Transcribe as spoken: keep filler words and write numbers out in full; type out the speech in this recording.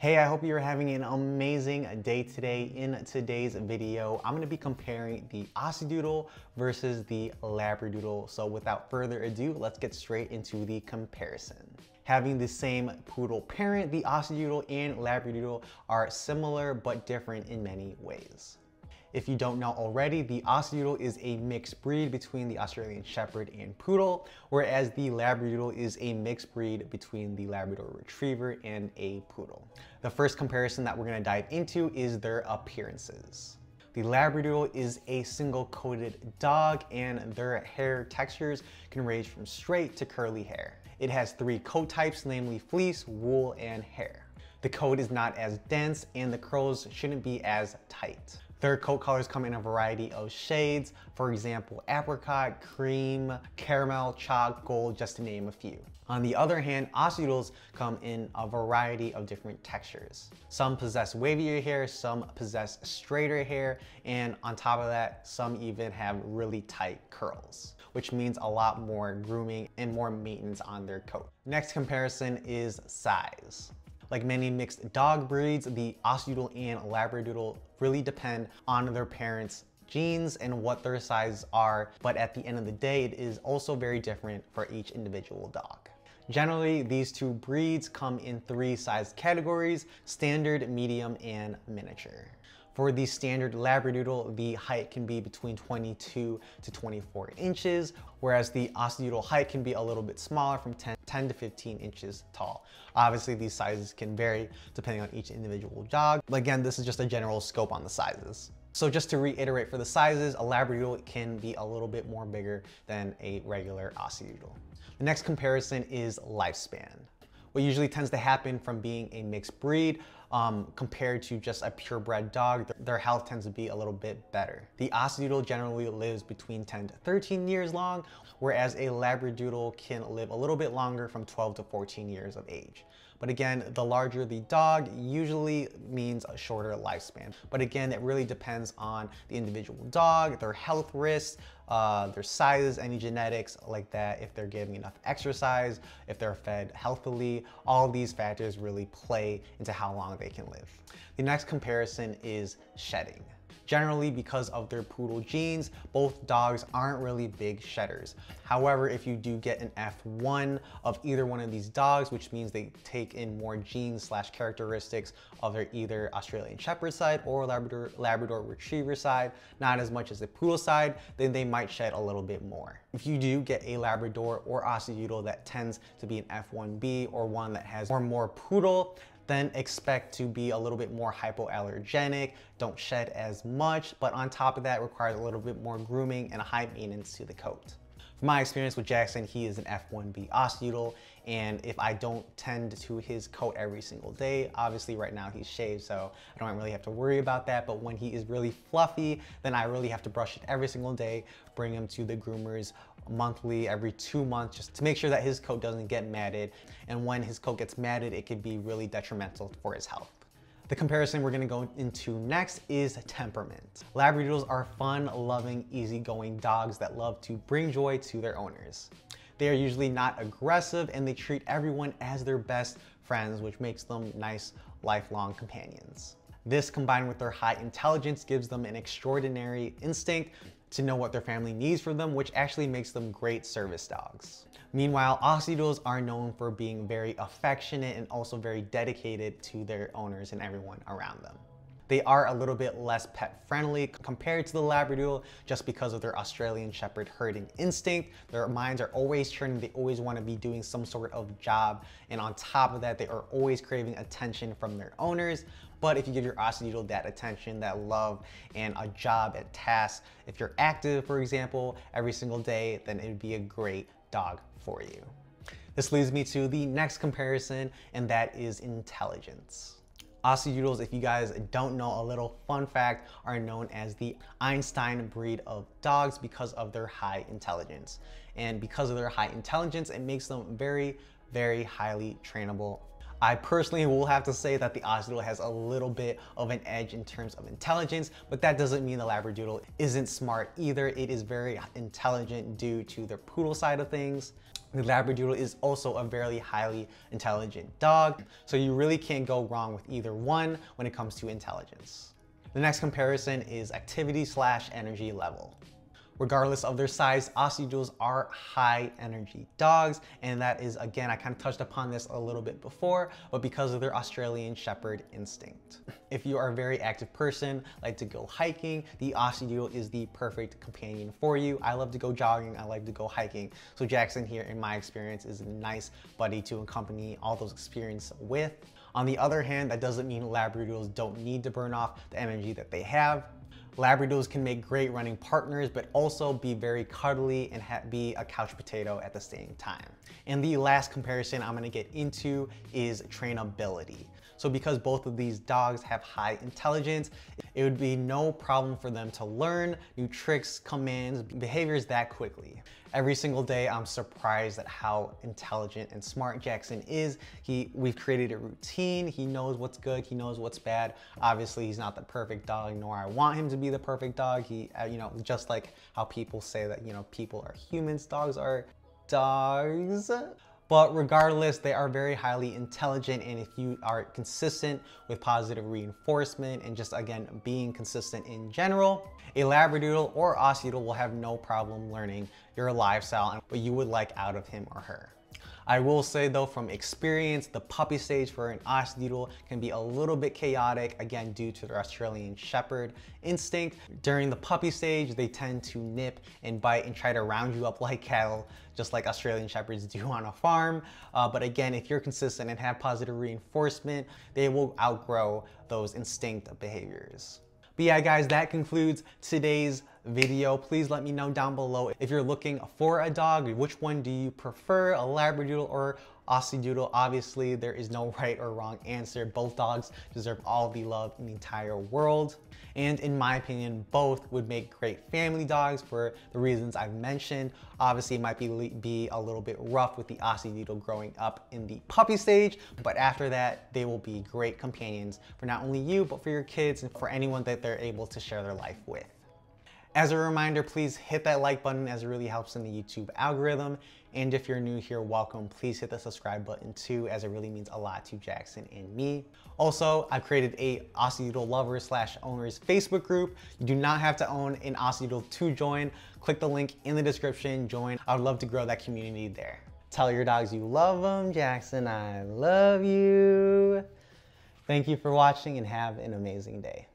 Hey, I hope you're having an amazing day today. In today's video, I'm gonna be comparing the Aussiedoodle versus the Labradoodle. So without further ado, let's get straight into the comparison. Having the same poodle parent, the Aussiedoodle and Labradoodle are similar but different in many ways. If you don't know already, the Aussiedoodle is a mixed breed between the Australian Shepherd and Poodle, whereas the Labradoodle is a mixed breed between the Labrador Retriever and a Poodle. The first comparison that we're going to dive into is their appearances. The Labradoodle is a single-coated dog, and their hair textures can range from straight to curly hair. It has three coat types, namely fleece, wool, and hair. The coat is not as dense, and the curls shouldn't be as tight. Their coat colors come in a variety of shades, for example, apricot, cream, caramel, chalk, gold, just to name a few. On the other hand, Aussiedoodles come in a variety of different textures. Some possess wavier hair, some possess straighter hair, and on top of that, some even have really tight curls, which means a lot more grooming and more maintenance on their coat. Next comparison is size. Like many mixed dog breeds, the Aussiedoodle and Labradoodle really depend on their parents' genes and what their sizes are, but at the end of the day, it is also very different for each individual dog. Generally, these two breeds come in three size categories: standard, medium, and miniature. For the standard Labradoodle, the height can be between twenty-two to twenty-four inches, whereas the Aussiedoodle height can be a little bit smaller, from ten to fifteen inches tall. Obviously, these sizes can vary depending on each individual dog, but again, this is just a general scope on the sizes. So just to reiterate, for the sizes, a Labradoodle can be a little bit more bigger than a regular Aussiedoodle. The next comparison is lifespan. What usually tends to happen from being a mixed breed um, compared to just a purebred dog, their health tends to be a little bit better. The Aussiedoodle generally lives between ten to thirteen years long, whereas a Labradoodle can live a little bit longer, from twelve to fourteen years of age. But again, the larger the dog usually means a shorter lifespan. But again, it really depends on the individual dog, their health risks, uh, their sizes, any genetics like that, if they're getting enough exercise, if they're fed healthily. All these factors really play into how long they can live. The next comparison is shedding. Generally, because of their poodle genes, both dogs aren't really big shedders. However, if you do get an F one of either one of these dogs, which means they take in more genes slash characteristics of their either Australian Shepherd side or Labrador, Labrador Retriever side, not as much as the poodle side, then they might shed a little bit more. If you do get a Labrador or Aussiedoodle that tends to be an F one B, or one that has or more poodle, then expect to be a little bit more hypoallergenic, don't shed as much, but on top of that requires a little bit more grooming and a high maintenance to the coat. From my experience with Jaxon, he is an F one B Aussiedoodle, and if I don't tend to his coat every single day, obviously right now he's shaved, so I don't really have to worry about that, but when he is really fluffy, then I really have to brush it every single day, bring him to the groomers monthly, every two months, just to make sure that his coat doesn't get matted. And when his coat gets matted, it could be really detrimental for his health. The comparison we're gonna go into next is temperament. Labradoodles are fun, loving, easygoing dogs that love to bring joy to their owners. They are usually not aggressive, and they treat everyone as their best friends, which makes them nice, lifelong companions. This, combined with their high intelligence, gives them an extraordinary instinct to know what their family needs from them, which actually makes them great service dogs. Meanwhile, Aussiedoodles are known for being very affectionate and also very dedicated to their owners and everyone around them. They are a little bit less pet friendly compared to the Labradoodle, just because of their Australian Shepherd herding instinct. Their minds are always churning, they always want to be doing some sort of job, and on top of that, they are always craving attention from their owners. But if you give your Aussiedoodle that attention, that love, and a job at task, if you're active, for example, every single day, then it would be a great dog for you. This leads me to the next comparison, and that is intelligence. Aussiedoodles, if you guys don't know a little fun fact, are known as the Einstein breed of dogs because of their high intelligence. And because of their high intelligence, it makes them very, very highly trainable. I personally will have to say that the Aussiedoodle has a little bit of an edge in terms of intelligence, but that doesn't mean the Labradoodle isn't smart either. It is very intelligent due to their poodle side of things. The Labradoodle is also a very highly intelligent dog, so you really can't go wrong with either one when it comes to intelligence. The next comparison is activity slash energy level. Regardless of their size, Aussiedoodles are high energy dogs, and that is, again, I kind of touched upon this a little bit before, but because of their Australian Shepherd instinct. If you are a very active person, like to go hiking, the Aussiedoodle is the perfect companion for you. I love to go jogging, I like to go hiking, so Jaxon here, in my experience, is a nice buddy to accompany all those experiences with. On the other hand, that doesn't mean Labradoodles don't need to burn off the energy that they have. Labradoodles can make great running partners, but also be very cuddly and be a couch potato at the same time. And the last comparison I'm gonna get into is trainability. So because both of these dogs have high intelligence, it would be no problem for them to learn new tricks, commands, behaviors that quickly. Every single day, I'm surprised at how intelligent and smart Jaxon is. He, we've created a routine. He knows what's good, he knows what's bad. Obviously, he's not the perfect dog, nor I want him to be the perfect dog. He, uh, you know, just like how people say that, you know, people are humans, dogs are dogs. But regardless, they are very highly intelligent, and if you are consistent with positive reinforcement and just, again, being consistent in general, a Labradoodle or Aussiedoodle will have no problem learning your lifestyle and what you would like out of him or her. I will say, though, from experience, the puppy stage for an Aussiedoodle can be a little bit chaotic, again, due to their Australian Shepherd instinct. During the puppy stage, they tend to nip and bite and try to round you up like cattle, just like Australian Shepherds do on a farm. Uh, but again, if you're consistent and have positive reinforcement, they will outgrow those instinct behaviors. But yeah, guys, that concludes today's video. Please let me know down below if you're looking for a dog, which one do you prefer, a Labradoodle or Aussiedoodle? Obviously, there is no right or wrong answer. Both dogs deserve all the love in the entire world. And in my opinion, both would make great family dogs for the reasons I've mentioned. Obviously, it might be, be a little bit rough with the Aussiedoodle growing up in the puppy stage, but after that, they will be great companions for not only you, but for your kids and for anyone that they're able to share their life with. As a reminder, please hit that like button, as it really helps in the YouTube algorithm. And if you're new here, welcome. Please hit the subscribe button too, as it really means a lot to Jaxon and me. Also, I've created a Aussiedoodle lovers slash owners Facebook group. You do not have to own an Aussiedoodle to join. Click the link in the description, join. I would love to grow that community there. Tell your dogs you love them. Jaxon, I love you. Thank you for watching and have an amazing day.